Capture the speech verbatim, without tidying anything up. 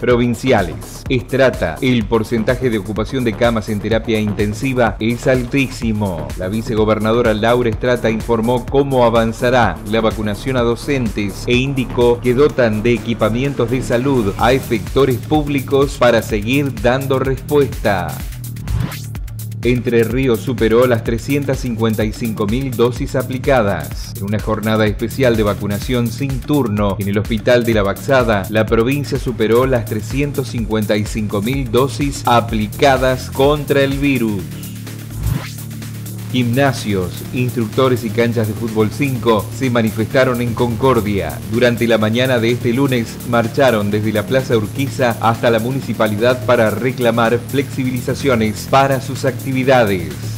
Provinciales. Stratta. El porcentaje de ocupación de camas en terapia intensiva es altísimo. La vicegobernadora Laura Stratta informó cómo avanzará la vacunación a docentes e indicó que dotan de equipamientos de salud a efectores públicos para seguir dando respuesta. Entre Ríos superó las trescientas cincuenta y cinco mil dosis aplicadas. En una jornada especial de vacunación sin turno en el Hospital de La Baxada, la provincia superó las trescientas cincuenta y cinco mil dosis aplicadas contra el virus. Gimnasios, instructores y canchas de fútbol cinco se manifestaron en Concordia. Durante la mañana de este lunes marcharon desde la Plaza Urquiza hasta la municipalidad para reclamar flexibilizaciones para sus actividades.